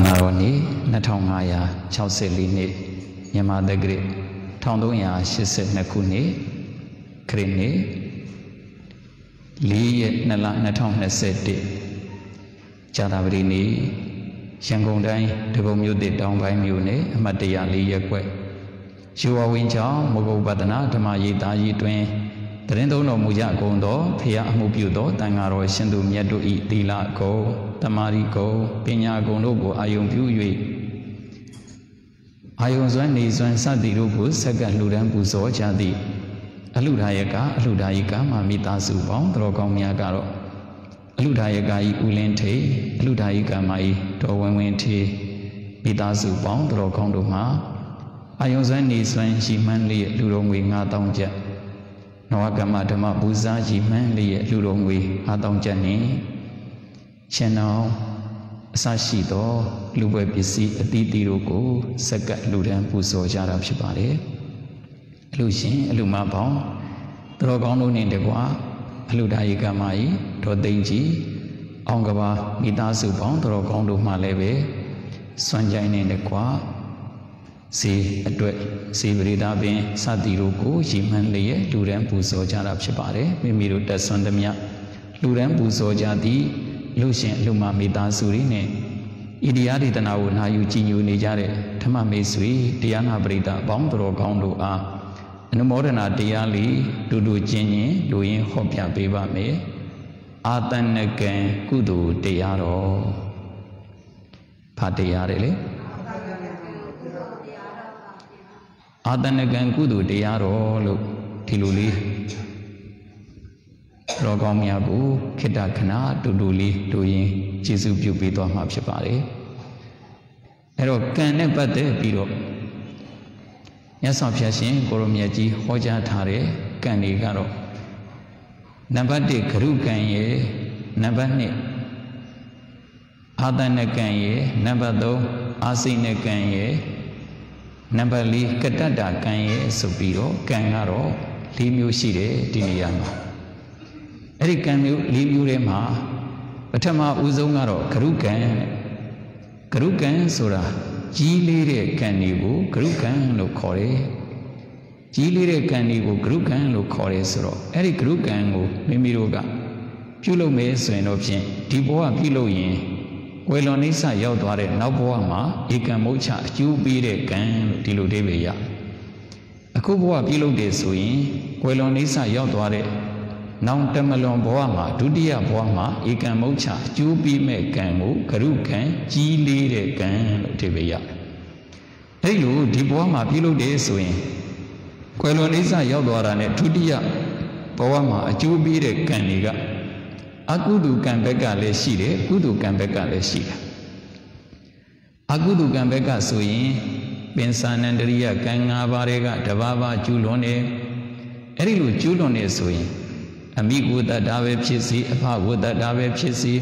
Manaroni 2564 Yama Degree 1382 Kuni Krini Li Nala 2021 Chadabrini Shangondai Debomyudit Down by Mune Matia Li Yakwe Shua Wincha Mugobadana Tamayi Taji Twin Trendo no Muja Gondo Pia Mubudo Tangaro Sendu Miadu I Dila Go Tamari Go Pina Gonobo Ayum Pui Ayozan Nizan Sadirubu Sagan Ludan Buzo Jadi Aludayaka Aludaika Mamita Subon Drogom Yagaro Aludayagai Ulente Aludaika Mai Dowente Mita Subon Drogondoma Ayozan Nizan Shimanli Lurongwe Ngadongja Nawagama Dhamma Buza Jiman Liye Lurongwe Adongjani Channel Sashido Luwe Bisi Aditiruku Sagat Luran Buzo Jarab Shibare Lushin Lumabong Drogonu Nindewa Ludayigamai Todenji Ongaba Midazubong Drogondu Malebe Sanjay Nindekwa Si adwek si berita ben sadiruku jiman liye luran buzo jarab shibare mimiru dasundamya luran buzo jadi lushin lumamita suri ne idiari tanawu na yujiyu ne jare thama mesui diana berita bang doro kaundu a anumodana diali dudu jinyin luyin hopya beba me atanakan kudu diaro patiyare le आदरणीय कुदू टेयारो लो ठिलुली रोगामियाबु किडाकना टुडुली टोयी चीजु ब्यूबी तो हम आपसे पारे arrow कहने पते पीरो यह साप्याशीन कोरोमियाजी हो जातारे कहने कारो नबादे घरु कहिए नबाने आदरणीय कहिए नबादो आसीने कहिए Number li kadada kanye subiro kangaro limu shire diniyama. Eri kanyu limu rema patama uzongaro karukan karukan sura jilire kanibu karukan lo kore jilire kanibu karukan lo kore sura eri karukan go mimiroga pulo me suenopshin diboa pulo yin. Welonisa Yodware Nabuama, Ikamocha, you be the gang, Diludevia. A Kubua Bilo de Sui, Welonisa Yodware, Nantamalon Boama, Dudia Boama, Ikamocha, you be me gangu, Karukan, G leader gang, Tibia. Ayu, Dibuama Bilo de Sui, Quelonisa Yodwarane, Dudia Boama, you be the gangiga. Agudu Gambega le Shire, Gudu Gambega le Shire. Agudu Gambega Sui, Pensanandria, Ganga Varega, Davava, Julone, Erilu Julone Sui, Amiguda Dave Chisi, Apaguda Dave Chisi,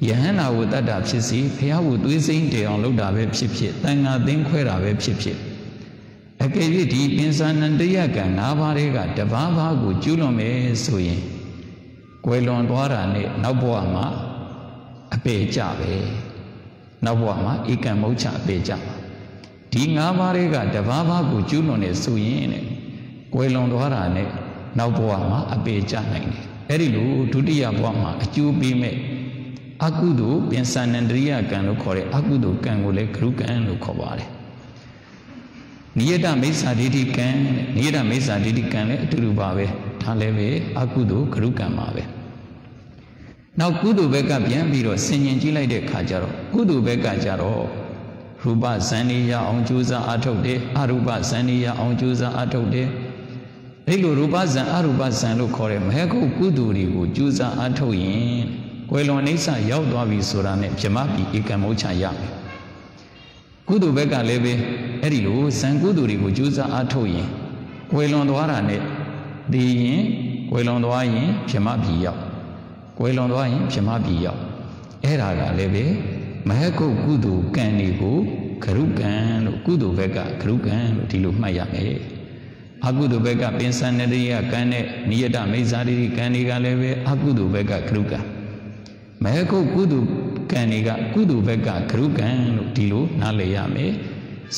Yahana would adapt Chisi, Pia would do same day on Luda web ship, Tanga Dinquera web ship. A cavity, Pensanandria, Ganga Varega, Davava, good Julome Sui. Quelon Dwara ne Nabuama a beja be Nabuama Ikamocha beja. Dingamarega Davava Gujulone Suyene. Quelon Dwara ne Nabuama a beja nine. Erilu, Tudia Buama, a jubi me. Akudu, Pensanandria can locore, Akudu can gule, Kruk and Lucovare. Nieda Mesa Didican, Turubabe, Taleve, Akudu, Krukamabe. Now Kudu Beka Biambiro, Senyanji like the Kajaro, Kudu Beka Jaro, Ruba Sania on Juza Atode, Aruba Sania on Juza Atode, Rilu Rubazan Aruba Sanlo Korem, Heko Kuduri, Juza Atoin, Quelonesa Yaudavi Surane, Jamapi, Ikamocha Yam. Kudu Beka Leve, Erilu, Sanguduri, Juza Atoin, Quelonduarane, the Yin, Quelonduayin, Jamapi Yap. Quelon doain, Pemabia. Era leve, Mahako Kudu, Canigo, Karukan, Kudu Vega, Karukan, Tilu Maya. Agudu Vega, Pensaneria, Cane, Nieda, Mezari, Caniga leve, Agudu Vega, Kruka. Mahako Kudu, कनेगा कुदू बेगा क्रुकन टीलो नाले यामे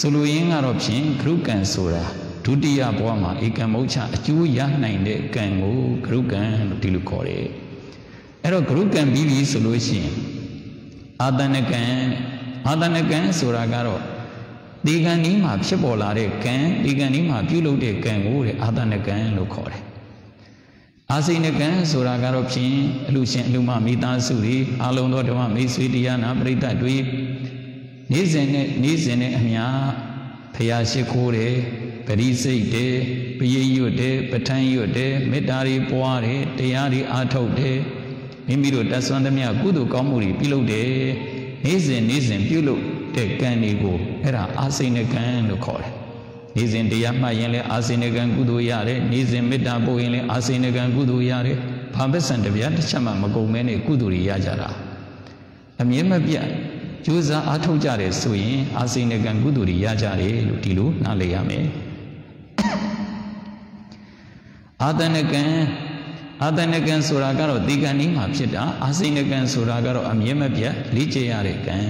सुलो येंगा रोप्चिं क्रुकन सोरा टूटिया बोमा इकन mocha अचू याह नहीं दे कनेगो क्रुकन टीलो कोडे arrow क्रुकन बीवी सुलो चिं आदने कन सोरा कारो देखा नहीं माप्चे बोला रे कन देखा नहीं माप्यू लोटे कनेगो रे आदने कन लो कोडे आसे ने कहें सोरागारों चीं लुमा मितांसुरी आलोंडो डवा मिस्वीडिया ना परिता दुई निज़ने हमिया प्यासे कोरे परिसे इटे प्येयोटे पटायोटे मेटारी पुआरे तैयारी आठोटे मिमिरो तस्वंदमिया कुदो कामुरी पिलोटे निज़न पिलो ते कहने को ऐरा आसे ने कहने कोरे निज़ें दिया मायले आसीने गंगुदो यारे निज़ें में डाबो येले आसीने गंगुदो यारे भाभे संडवियाँ चमा मगो मैंने गुदोरी याजरा हम ये में बिया जो जा आठो जारे सोये आसीने गंगुदोरी याजरे लुटीलो नाले यामे आदने गं सुरागरो दिगा नी माप्चे डा आसीने गं सुरागरो हम ये में बिया लीचे यारे गं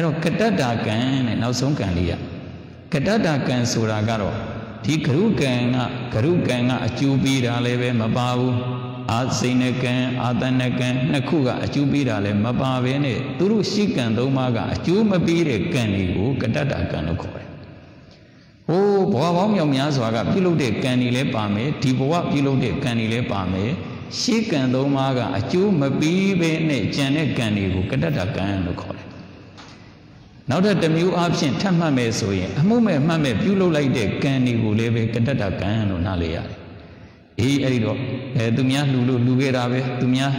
ऐरो कट्टा डागं नाउसों गं कटाटाकन सोरागरो ठीक करूं कहना अचूबी राले वे मबावू आज सीने कह आदने कह नखुगा अचूबी राले मबावे ने तुरुषी कंदो मागा अचूम बीरे कहने को कटाटाकन खोले ओ भवाम यम्यास वागा पिलोटे कहनीले पामे ठीबवा पिलोटे कहनीले पामे शी कंदो मागा अचूम बीवे ने चने कहने को कटाटाकन खोले नाउडा डम्यू ऑप्शन ठम्मा में सोये हमुमे हमें प्यूलो लाइट कहनी बोले वे कटाटा कहनो नाले यारे ये ऐडो तुम्यां लूलो लूगे रावे तुम्यां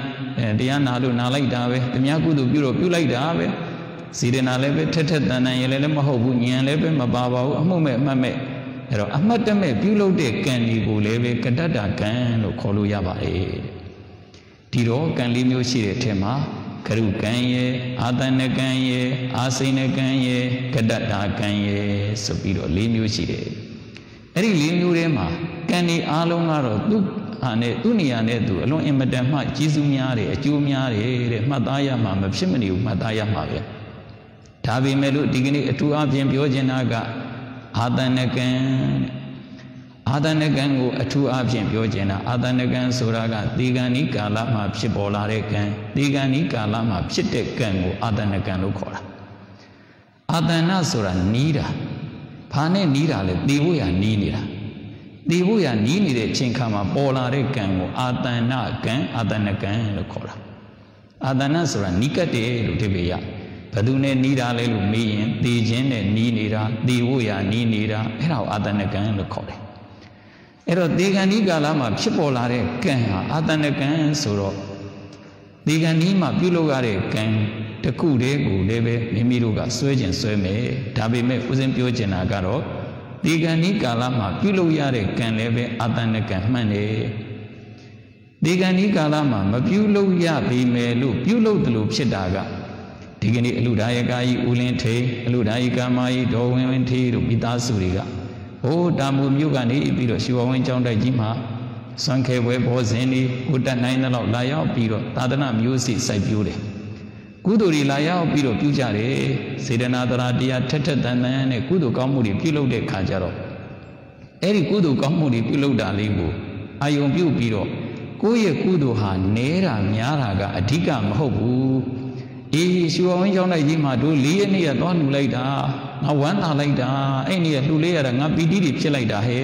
दिया नालो नालाई डावे तुम्यां कुदो प्यूलो प्यूलाई डावे सीरे नाले पे ठठ दाना ये ले महोबु ये ले पे मबाबाओ हमुमे हमें ऐरो अम्मत में प्यूलो डे कहनी बोले वे कटाटा कहनो खोलो याबाए टीरो कहली में उसीरे ठेमा करू कहिए आदने कहिए आसीने कहिए कड़ाटा कहिए सुपीरो लेम्यूची रे अरे लेम्यूरे माँ कहने आलोंगारो दुनियाने दु अलों इमटे माँ चीजुमियारे चूमियारे रे मताया माँ मप्सिमनी मताया माँ वे ठाबी मेलु डिगनी टू आप जेम योजना का आदने कहें वो अचू आप जेम योजना आदने कहें सोरागा दीगानी काला माप्से बोला रे कहें दीगानी काला माप्से टेक कहें वो आदने कहें लो कोड़ा आदना सोरा नीरा भाने नीरा ले देवो या नीनीरे चिंखा मां बोला रे कहें वो आदना कहें लो कोड़ा आदना सोरा निकटे रुटे बिया पदुने नीरा ले लुम्बी हैं दीजने नीनीरा देवो या नीनीरा ऐराव आदने कहें लो कोड़े ऐरो देखा नहीं गाला माँ शिपोला रे कहें आदने कहें सुरो देखा नहीं माँ पिलोगा रे कहें टकूरे गुड़े बे मिमिरुगा स्वेजन स्वे में ढाबे में उसे पियोचना करो देखा नहीं गाला माँ पिलोया रे कहने बे आदने कह मने देखा नहीं गाला माँ मपिलोया भी मेलु पिलो तलु शिडागा ठीक है नहीं लुड़ाई का ही उल्लेख थे लुड़ाई का माई डोंगे में थे रुपितासुरीगा ओ डामुम्युगा नहीं पीरो शिवावं चाउंडा जिमा संख्ये वे भोजनी उटा नहीं नलाउ लाया पीरो तादना म्यूसी साइप्यूरे कुदोरी लाया पीरो प्यूजारे सिरना तराटिया ठट्ठा धन्या ने कुदो कामुरी पीलो डे खाजरो ऐरी कुदो कामुरी पीलो डालेगो आयों प्यू पीरो कोई कुदो हाँ नेरा म्यारागा अधिका महोबू ये शिवावं चाउंडा जिमा दो लिए नहीं अदान उलाइडा आवान आलाई डा ऐनी लूले यारंगा बीड़ी रिप्चे लाई डा है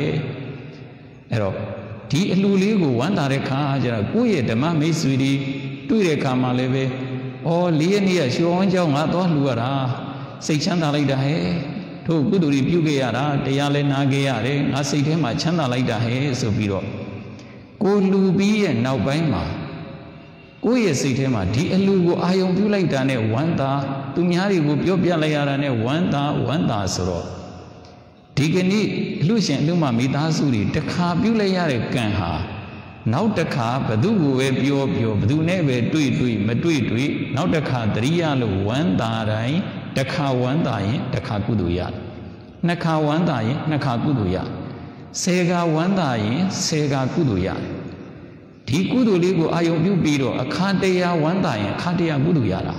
ऐरो ठी लूले को वान तारे कहाँ आजरा कोई ये डमा में स्वीडी तू ये काम आले बे और लिए नहीं अश्वान जाऊँगा तो लूरा सेक्शन तालाई डा है तो कुदूरी प्यूगे यारा टेयाले नागे यारे ना सीधे माचन तालाई डा है सुपीरो को लूबी ये नाउ बाई माँ कोई ऐसी थे माँ ढी लू वो आयों प्यूलाई डाने वंदा तुम्हारी वो प्यो प्या ले याराने वंदा सुरो ठीक है नी लू शेंडू मामी दासुरी टखा प्यूलाई यारे कहाँ नाउ टखा बदु वे प्यो बदु ने वे टुई नाउ टखा दरिया लो वंदा राई टखा वंदा ये नखा कुदुया सेगा वंदा ये सेगा कुदुया ठीक कुदोली को आयोजु बीरो अखाटे या वंदा हैं खाटे या बुद्ध यारा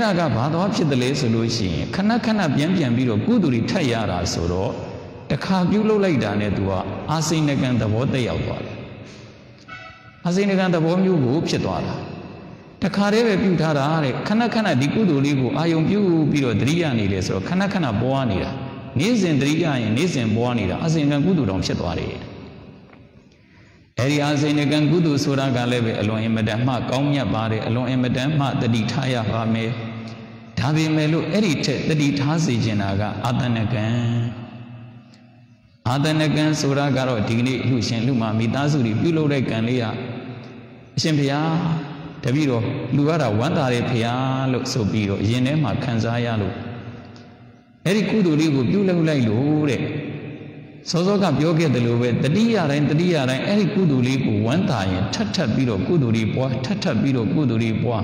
ऐरा का बात और फिर दले सोलूशी खाना खाना बियम बियम बीरो कुदूरी ठहरा रासोरो टखा बिलो लाई डाने दुआ आसीन ने कहना बहुत दया वाला आसीन ने कहना बहुत यू भूप चतवाला टखारे वे पिउठा रारे खाना खाना दिकुदूरी को आयों पिउ बीरो दरिया नीले सो खाना खाना बोआ नीला नीचे दरिया है नीचे बोआ नीला आसीन का कुदूरों चतवाले ऐरी आसीन ने कहना कुदू सोरा गाले वे अलों एमडम माँ काउंया बारे अलों एमडम माँ तड़ी ठाया हामे ढाबे में लो ऐरी तड़ी ठासी जनागा आदन कहन सोरा गारो टिकने लू शेंलू मामी दासुरी पिलो रे कहने या शेंभिया तबीरो लुवारा वंदारे भिया लो सोबीरो ये ने माँ कंजाया लो ऐरी कुदू री को पिलो लाई लो रे सोजोगा ब्योगे दलोवे तड़िया रहें ऐरी कुदूरी पुवंता हैं ठट्ठा बीरो कुदूरी पुआ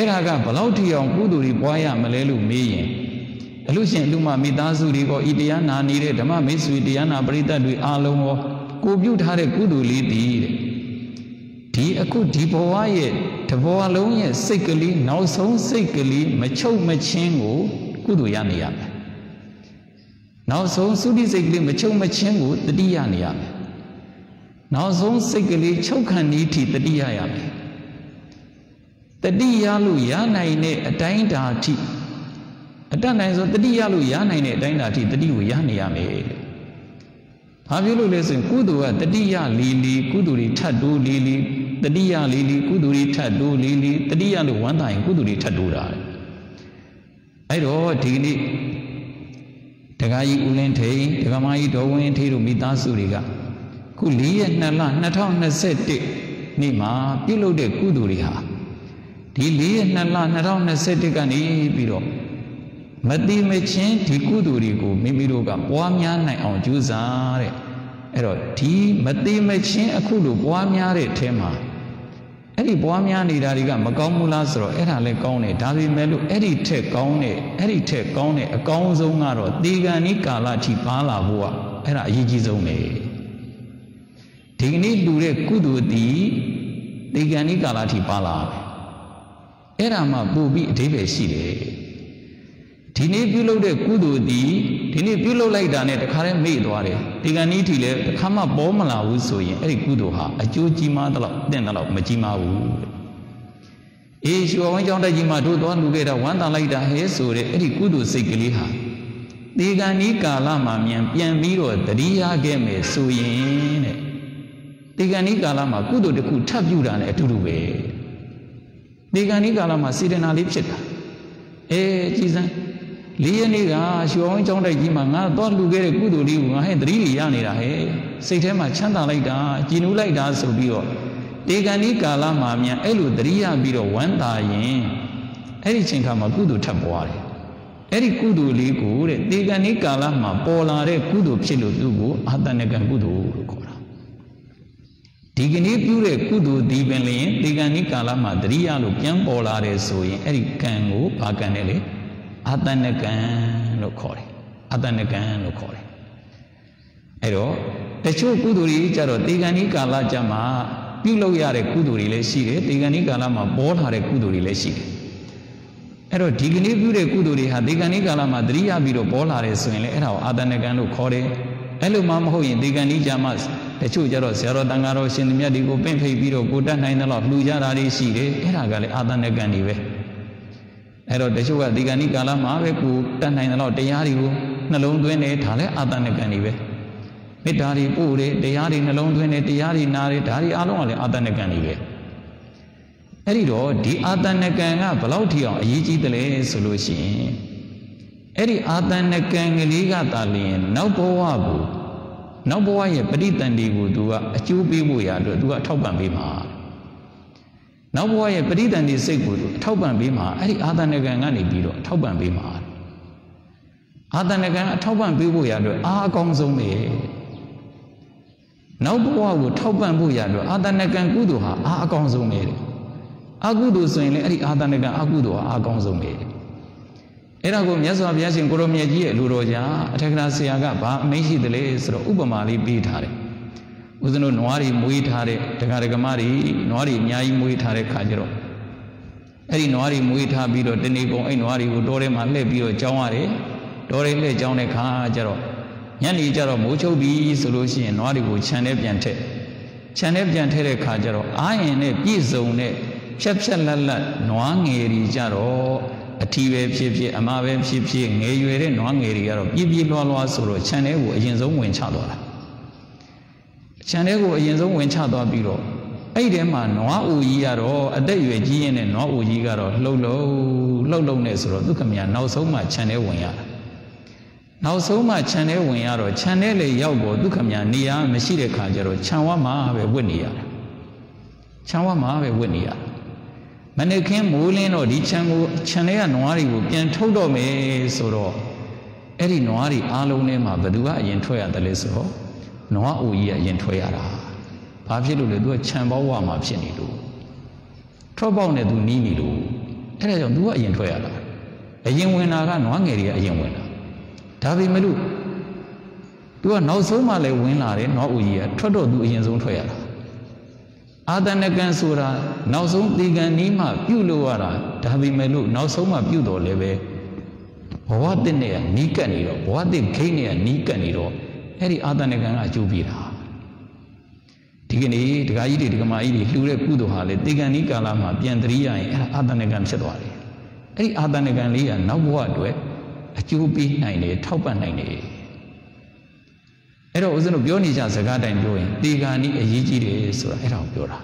ऐरा का बलाउटियाँ कुदूरी पुआया मलेलु मेये अलूचे लुमा मितासुरी को इडिया ना नीरे धमा मिस्विडिया ना परिता दुई आलोगो कुब्यूठारे कुदूरी दीरे दी अकु दीपोवाये ठबोवालोंये सिकली नाउसों सिकली मच्छो मच्छेंगो कुदूया निया नाउसों सुधी सिकली मच्छों मच्छेंगो तड़िया निया में नाउसों सिकली छोखनी थी तड़िया या में तड़िया लु या नहीं ने अटाइन डाटी अटाइन नहीं सो तड़िया लु या नहीं ने अटाइन डाटी तड़ियो या निया में आप ये लोग लेसन कुदूआ तड़िया लीली कुदूरी ठडू लीली तड़िया लु वांधाएं कुदूरी ठडू राय ऐरो ठीक नी टकाई उल्लेन थे, टकामाई डोवेन थे रुमितासुरी का, कुलिये नला नठाव नसेटे निमा पिलोडे कुदूरी हा, ठीलिये नला नठाव नसेटे का नी बिरो, मध्य में चें ठीकुदूरी को मिबिरो का पुआम्यान नहीं आंजुजारे, ऐरो ठी मध्य में चें अकुलो पुआम्यारे थे माँ, ऐरी पुआम्यान इरारी का मकाऊ मुलासरो ऐराले काऊने डाबी मेलु ऐरी ठे काऊने अकाऊ जोंगारो दीगानी काला ची पाला हुआ ऐरा ये चीजों में ठीक नहीं दूरे कुदूती दीगानी काला ची पाला ऐरा माँ बुबी देवेशी रे ठीने पिलो डे कुदूती ठीने पिलो लाई डाने टकारे में द्वारे दीगानी ठीले खामा बोमला हुसोई ऐरी कुदूहा अचूची माँ तलाब मची माँ हु ऐशु वहीं जाऊँ डजी माँ दोस्त वालोंगे रावण तालाई डाहे सोरे ऐरी कुदू सिकली हा दीगानी काला मामियां पियां बीरो तड़िया के में सोयें ने दीगानी काला माँ कुदू डे कुट्ठा बिउरा ने टुरुवे दीगानी काला माँ सिरे नाली पिचता चीज़ा लिए निगा शिवांग चौंडे की माँगा दोस्त लोगे रे कुदू लिवुगा है तड़िया ने राहे सेठे माँ चंदा लाई डा चिनुलाई डा सोबियो देगानी काला मामिया ऐलु दरिया बीरो वंदाये ऐरी चिंका मकुदू ठप्पारे ऐरी कुदू लीगूरे देगानी काला माँ पोलारे कुदू पिलो दुगो आधाने का कुदू कोरा ठीक नहीं प्यूरे कुदू दीपने देगानी काला माँ दरिया लो क्या पोलारे सोये ऐरी कैंगो भागने ले आधाने कैंलो कोरे ऐरो तेजो कुदूरी चरो देगानी काला जमा पिलो यारे कुदूरी ले सीखे दीगानी काला माँ बोल हारे कुदूरी ले सीखे ऐरो ठीक नहीं पिउरे कुदूरी हा दीगानी काला माँ दरिया बीरो बोल हारे सुने ऐरो आधाने कहनु खोरे ऐलो माँ हो ये दीगानी जामास तेजो जरो सेरो दंगारो सिंधिया दिगो पेंफे बीरो कोटा नहीं नला लूजा रारी सीखे ऐरा गले आधाने कहनी वे ऐरो तेजो का दीगानी काला माँ वे कोटा नहीं नला टेयारी वो नलों दुए ने ठाले आधाने कहनी वे मिठारी पूरे तैयारी नलों तो ने तैयारी नारे ढारी आलों वाले आधाने कहनी है ऐरी रो ढी आधाने कहेंगा बलाउटियाँ ये चीज़ ले सोलूशी ऐरी आधाने कहेंगे लीगा तालिये नव बोआ ये पड़ी तंडी बु दुआ चूपी बु यार दुआ ठोपन बीमार नव बोआ ये पड़ी तंडी से गुरु ठोपन बीमार ऐरी आधाने कहेंगा नहीं बीरो ठोपन बीमार आधाने कहेंगा ठोपन बीबु यार आ कौनसों में नौ बुआ वो ठोपन बुआ लो आधा ने कहें कुदू हा आ कौन सो मेरे आगुदू सोइले अरे आधा ने कहें आगुदू हा आ कौन सो मेरे ऐरा को म्यासो आप याचिंग करो म्याजीए लूरोजा ठेकरासे आगा बाप में ही दले इसरो उपमाली बीट हारे उस दिनों नवारी मुई ठारे ठेकारे कमारी नवारी न्यायी मुई ठारे खाजरो ऐ नौरी मुई था बीरो तेरी को ऐ नौरी वो डोरे माले बीरो चावारे डोरे ले चावने कहाँ जरो यानी जरो मुझे भी सुरुषी ऐ नौरी वो चने बजाने रे कहाँ जरो आये ने पीसो ने शब्द लल्ला नौंगेरी जरो अतीवे शिप्सी अमावे शिप्सी ऐजुरे नौंगेरी जरो ये भी लोलवा सुरो चने वो इंजो इंचादो ऐरे माँ नौउजी यारो अधैवे जीए ने नौउजी कारो लो लो लो लो ने सुरो तू कमिया नौ सौ माँ चने वोयारो चने ले यागो तू कमिया निया मशीरे खाजरो छावा माँ वे बुनिया मने क्या मूले नो रिचंगो चने या नौरी वो क्या ठोड़ो में सुरो ऐरी नौरी आलो ने माँ बदुआ यंठोया दले सुरो नौउजी यंठोया रा आपसे लोले दुआ चंबावा मापसे नहीं लो, ठोबाव ने दुनी नहीं लो, ऐसा जो दुआ ये नहीं आला, ये मुझे ना का नौंगेरिया ये मुझे ना, तभी मैं लो, दुआ नौसौ माले मुझे ना रे नौउजिया, ठोड़ो दुआ ये जो नहीं आला, आधा ने कंसूरा नौसौ दिगा नीमा प्यूलो वाला, तभी मैं लो नौसौ मां प्यूलो ले बे, बहुत दिन ने निकनी ठीक है नहीं ठगाई रे ठगमाई रे लूरे कूदो हाले दिगा नहीं काला माँ प्यांतरिया है आधा ने गान से द्वारे अरे आधा ने गान लिया नववा डोए चूपी नहीं नहीं ठापन नहीं नहीं ऐसा उसने ब्योनी जा सका टाइम डोए दिगा नहीं ये चीरे सुरा ऐसा ब्योरा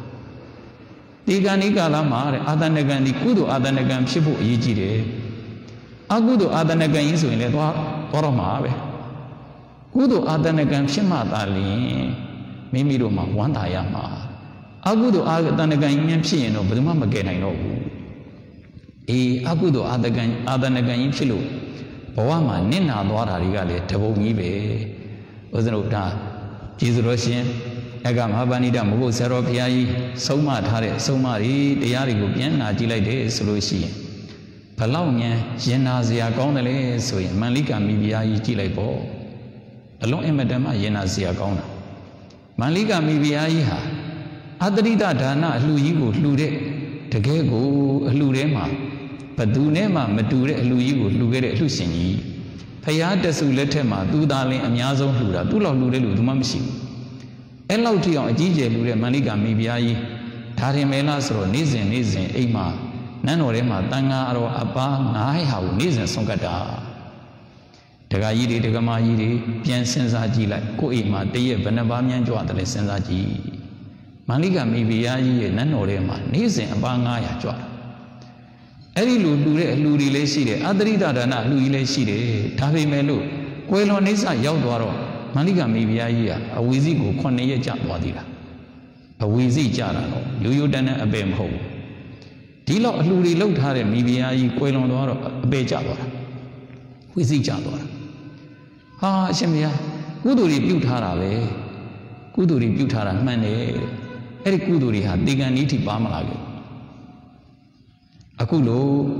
दिगा नहीं काला माँ रे आधा ने गान कूदो आधा ने गान शिपो ये चीरे आगूदो आधा ने गान इंसुले तो और मावे कूदो आधा ने गान शिमा ताली मेमिरो माँ वांधा या माँ आगुदो आग तनका इंप्सी नो बदुमा मगे नहीं नो ये आगुदो आधा नका इंप्सिलो पवा माँ ने ना द्वारा रिगाले ठबोगी बे उस दिन उठा चीज़ रोशिये एका महाबानी डा मुगो सरोपियाई सोमा धारे सोमारी तैयारी गुप्यन नाचिलाई दे सुरोशिये फलाव ने ये नाजिया काउन ले सोये मालिका मिबियाई चिलाई बो अलों एमडमा ये नाजिया काउन मालिका मिबियाई हा आदरिता ढाना लुई को लुरे माँ पदुने माँ मटुरे लुई को लुगेरे लुसिंगी फयाद तसुलते माँ तू दाले अन्याजों लुरा तू लाओ लुरे लुधु मम्सी ऐलाउ ठिया अजीजे लुरे मालिका मिबियाई थारे मेला सरो निजे ऐ माँ ननोरे माँ तंगा आरो अबा नाहे हाउ निजे सोंगटा ठगाई रे ठगमाई रे प्यान संसाजी लाय कोई माते ये बनवामियां जो आते हैं संसाजी मालिका मिबियाई ये ननोरे मां निजे अबांगा या जो ऐरी लूरी ले शीरे आदरी दादा ना लूरी ले शीरे ठाबे मेलो कोई लो निजा याव द्वारो मालिका मिबियाई या अविजी को कौन ये चांदवा दिला अविजी चारा नो यूयू डने अबेम हो दिलो लूरी लो ठारे मिबियाई कोई लो द्वारो बेचा द्वारा विजी चांदवा हाँ शम्या कुदूरी प्यूठारा मैंने ऐरे कुदूरी हाथ दिगा नहीं थी बाम लागे अकुलो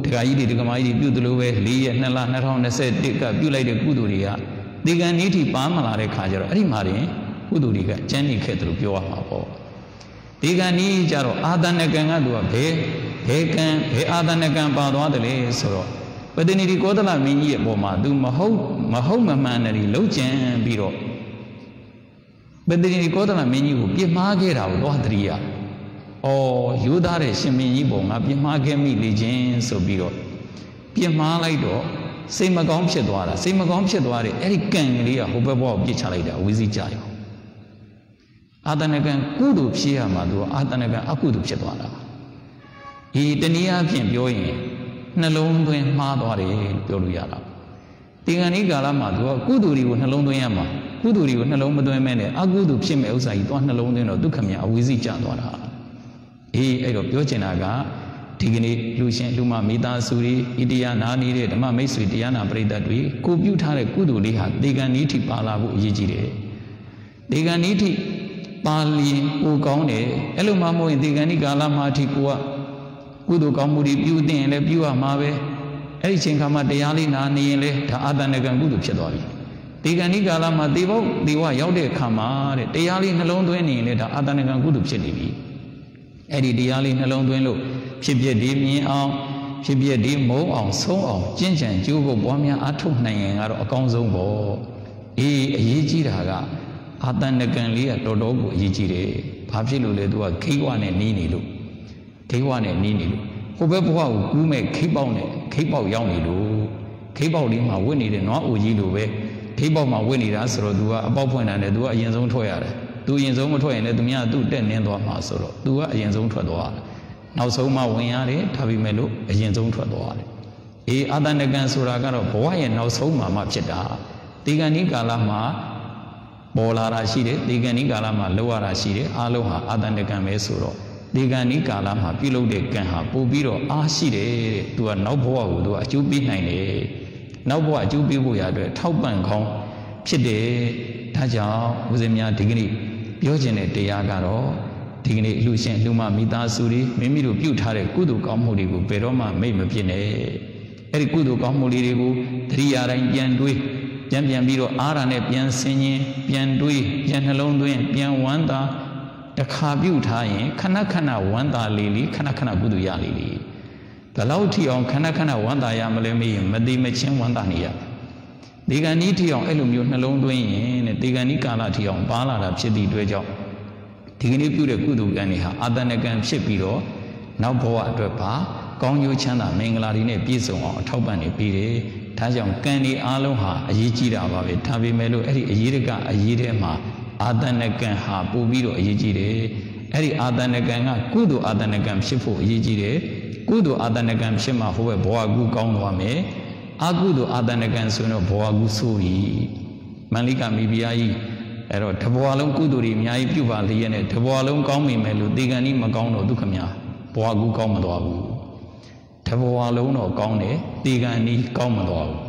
ठगाई रे ठगमाई रे प्यूदलो वे लिए नला नराव नसे दिका प्यूलाई रे कुदूरी हाथ दिगा नहीं थी बाम लारे खाजरो अरे मारे कुदूरी का चैनी क्षेत्रों प्यूवा मापो दिगा नहीं चारो आधा ने कहेंगा दुआ भे बदनी रिकोडला में ये वो माधु महौ महमानरी लोचन बीरो बदनी रिकोडला में ये वो ये मागे राव लोहद्रिया ओ युद्धारे शमेनी बोंगा ये मागे मिली जें सो बीरो ये मालाई डो सेम गांव से द्वारे एरिकेंग लिया होगा वो अब ये चलाई डा विजी चायो आधा ने कह कुदूप शिया माधु आधा ने कह अकुदूप से द्वारा ये तनिया भ नलोंडो ये माँ द्वारे प्योरु यारा तिगानी गाला माँ दुआ कुदूरी वो नलोंडो ये मैंने अगुदूप से मैं उसाई तो नलोंडो ये दुख में अविजी चांदवारा ये ऐरो प्योचना का ठीक नहीं लुचे लुमा मितासुरी इडिया नानी रे लुमा में स्वीडिया ना परिदा दुई कोप्यू ठारे कुदूरी हाथ तिगानी ठीक पाला वो ये जीरे तिगानी ठीक पाली वो काउने ऐलो मामो तिगानी गाला माँ ठीक हुआ कुदो कामुरी प्यूते हैं ले प्यूआ मावे ऐसी चीज़ का याली ना नहीं ले ठा आधा ने कंगू दुप्पे दौड़ी तीका नहीं काला मातीबो दीवा याऊडे खामारे याली नलों दोए नहीं ले ठा आधा ने कंगू दुप्पे दीवी ऐसी याली नलों दोए लो ဖြစ်ဖြစ်ဒီမြင်အောင်ဖြစ်ဖြစ်ဒီမုံအောင်ဆုံးအောင်ကျင့်ကြံကြိုးဖို့ပွားများအားထုတ်နိုင်ရင်ကတော့အကောင်းဆုံးပေါ့အေးအရေးကြီးတာကအာတန်ကံလေးကတော်တော်ကိုအရေးကြီးတယ်ဘာဖြစ်လို့လဲသူကခိဝနဲ့နီးနေလို့ခိဝနဲ့နီးနေလို့ဟိုဘက်ဘဝကိုကူးမဲ့ခိပေါက်နဲ့ခိပေါက်ရောက်နေလို့ခိပေါက်လေးမှာဝင့်နေတဲ့နွားအိုကြီးလိုပဲခိပေါက်မှာဝင့်နေတာဆိုတော့သူကအပေါက်ဖွင့်တယ်သူကအရင်ဆုံးထွက်ရတယ်သူအရင်ဆုံးမထွက်ရင်လည်းသူများသူ့တက်နင်းသွားမှာဆိုတော့သူကအရင်ဆုံးထွက်သွားတယ်နောက်ဆုံးမှဝင်ရတယ်ဒါပေမဲ့လို့အရင်ဆုံးထွက်သွားတယ်အေးအာတန်ကံဆိုတာကတော့ဘဝရဲ့နောက်ဆုံးမှာမှဖြစ်တာဒီကံဤကာလမှာပေါ်လာတာရှိတယ်ဒီကံဤကာလမှာလှုပ်ရတာရှိတယ်အားလုံးဟာအာတန်ကံပဲဆိုတော့ဒီကံဤကာလမှာပြုလုပ်တဲ့ကံဟာပို့ပြီးတော့အားရှိတယ်တဲ့သူကနောက်ဘဝကိုသူကအကျိုးပေးနိုင်တယ်နောက်ဘဝအကျိုးပေးဖို့ရအတွက်ထောက်ပံ့ကောင်းဖြစ်တယ်ဒါကြောင့်ဦးဇင်းများဒီကနေ့ပြောခြင်းတဲ့တရားကတော့ဒီကနေ့အလှရှင်လူမမိသားစုတွေမိမိတို့ပြုထားတဲ့ကုသိုလ်ကောင်းမှုတွေကိုဘယ်တော့မှမိတ်မပြစ်နဲ့အဲ့ဒီကုသိုလ်ကောင်းမှုတွေကိုသတိအားတိုင်းပြန်တွေးပြန်ပြီးတော့အားရနဲ့ပြန်ဆင်ခြင်းပြန်တွေးပြန်နှလုံးသွင်းပြန်ဝမ်းသာတခါပြုထားရင်ခဏခဏဝမ်းသာလေးလေးခဏခဏကုသိုလ်ရလေးလေးဒါလောက်ထီအောင်ခဏခဏဝမ်းသာရမလဲမေးရင်မတိမချင်းဝမ်းသာနေရဒီကံဤထီအောင်အဲ့လိုမျိုးနှလုံးသွင်းရင်တဲ့ဒီကံဤကာလထီအောင်ပါလာတာဖြစ်သည့်အတွက်ကြောင့်ဒီကနေ့ပြုတဲ့ကုသိုလ်ကံတွေဟာအာတန်ကံဖြစ်ပြီးတော့နောက်ဘဝအတွက်ပါကောင်းကျိုးချမ်းသာမင်္ဂလာတွေနဲ့ပြည့်စုံအောင်အထောက်ပံ့နေပြီးတယ်။ဒါကြောင့်ကံဒီအားလုံးဟာအရေးကြီးတာပါပဲ။ဒါပေမဲ့လို့အဲ့ဒီအရေးတကအရေးထဲမှာအာတန်ကံဟာပိုပြီးတော့အရေးကြီးတယ်။အဲ့ဒီအာတန်ကံကကုသိုလ်အာတန်ကံဖြစ်ဖို့အရေးကြီးတယ်။ကုသိုလ်အာတန်ကံဖြစ်မှဟိုဘက်ဘဝကူကောင်းသွားမယ်။အကုသိုလ်အာတန်ကံဆိုရင်တော့ဘဝကူဆိုးပြီ။မန္လိကမိဖုရားကြီးအဲ့တော့တဘွားလုံးကုသိုလ်တွေအများကြီးပြုပါလေရဲ့နဲ့တဘွားလုံးကောင်းမိမယ်လို့ဒီကံဤမကောင်းတော့ဒုက္ခများဘွားကူကောင်းမသွားဘူးတဘွားလုံးတော့ကောင်းတယ်ဒီကံဤကောင်းမသွားဘူး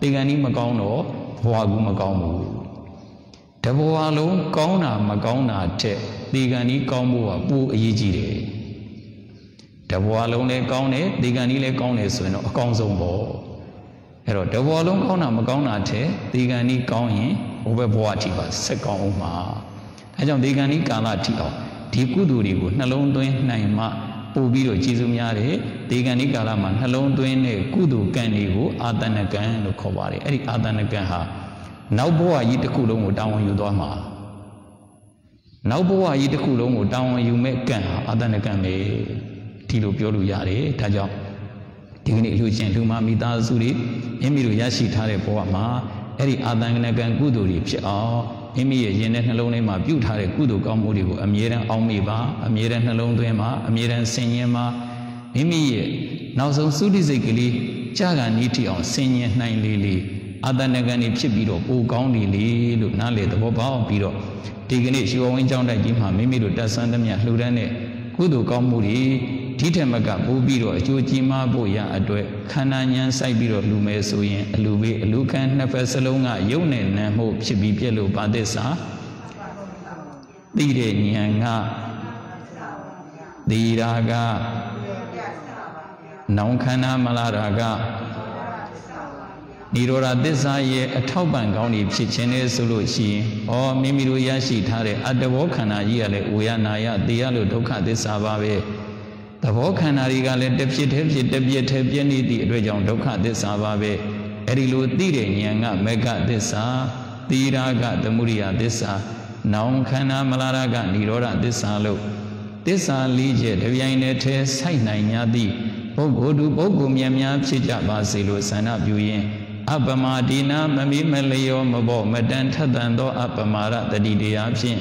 ဒီကံဤမကောင်းတော့ဘွားကူမကောင်းဘူးတဘွားလုံးကောင်းတာမကောင်းတာတဲ့ဒီကံဤကောင်းဖို့ကပိုအရေးကြီးတယ်တဘွားလုံးလည်းကောင်းတယ်ဒီကံဤလည်းကောင်းတယ်ဆိုရင်တော့အကောင်းဆုံးပေါ့အဲ့တော့တဘွားလုံးကောင်းတာမကောင်းတာတဲ့ဒီကံဤကောင်းရင်ဘဝဘဝတိပါဆက်ကောင်းအောင်မှာအဲကြောင့်ဒီကံဤကာလတိအောင်ဒီကုသိုလ်တွေကိုနှလုံးသွင်းနိုင်မှပို့ပြီးတော့ကျေးဇူးများတယ်ဒီကံဤကာလမှာနှလုံးသွင်းတဲ့ကုသိုလ်ကံတွေကိုအာတန်ကံလို့ခေါ်ပါတယ်အဲ့ဒီအာတန်ကံဟာနောက်ဘဝကြီးတစ်ခုလုံးကိုတာဝန်ယူသွားမှာနောက်ဘဝကြီးတစ်ခုလုံးကိုတာဝန်ယူမဲ့ကံဟာအာတန်ကံပဲဒီလိုပြောလို့ရတယ်ဒါကြောင့်ဒီကနေ့အလှရှင်လူမမိသားစုတွေမိမိတို့ရရှိထားတဲ့ဘဝမှာအဲ့ဒီအာတန်ကံကုသိုလ်တွေဖြစ်အောင်မိမိရဲ့ရင်ထဲနှလုံးထဲမှာပြုထားတဲ့ကုသိုလ်ကောင်းမှုတွေကိုအမြဲတမ်းအောက်မေ့ပါအမြဲတမ်းနှလုံးသွင်းပါအမြဲတမ်းဆင်ခြင်ပါမိမိရဲ့နောက်ဆုံးသုတိစိတ်ကလေးကြာကနီးထီအောင်ဆင်ခြင်နိုင်လေလေအာတန်ကံတွေဖြစ်ပြီးတော့ပိုကောင်းလေလေလို့နားလေသဘောပေါက်ပြီးတော့ဒီကနေ့ရှင်ဝင်းကျောင်းတိုက်ကြီးမှာမိမိတို့တတ်ဆန်းသမျှလှူဒန်းတဲ့ကုသိုလ်ကောင်းမှုတွေဒီထက်မကပို့ပြီးတော့အကျိုးကြီးမားဖို့ရအတွက်ခန္ဓာဉာဏ်စိုက်ပြီးတော့လှူမယ်ဆိုရင်အလှူပေးအလှူခံနှစ်ဖက်စလုံးကယုံနဲ့နံမှုဖြစ်ပြီးပြည့်လို့ပါသစ္စာသိတဲ့ဉာဏ်ကသီရာကနောင်ခန္ဓာမလာတာကနိရောဓသစ္စာရဲ့အထောက်ပံ့ကောင်းတွေဖြစ်ခြင်းလေဆိုလို့ရှိရင်အော်မိမိတို့ရရှိထားတဲ့အတ္တဘောခန္ဓာကြီးကလည်းဝေယနာယတေရလို့ဒုက္ခသစ္စာပါပဲသဘောခန္ဓာတွေကလည်းတစ်ဖြစ်တစ်ဖြစ်တစ်ပြည့်တစ်ပြည့်နေသည့်အတွက်ကြောင့်ဒုက္ခသစ္စာပါပဲအဲ့ဒီလိုသိတဲ့ဉာဏ်ကမဂ္ဂသစ္စာသီရာကသမုဒိယသစ္စာနောင်ခန္ဓာမလာရကနိရောဓသစ္စာလို့သစ္စာ၄ချက်တစ်ပြိုင်တည်းထဲစိုက်နိုင်냐သည့်ပုဂ္ဂိုလ်သူပုဂ္ဂိုလ်များများဖြစ်ကြပါစေလို့ဆန္ဒပြုရင်းအပ္ပမဒီနာမမိမလျောမဘောမတန်ထက်တန်သောအပ္ပမရတတိတရားဖြင့်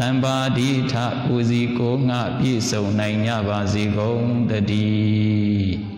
တံပါတိထပူဇီကိုငှပြည့်စုံနိုင်ကြပါစေကုန်တည်း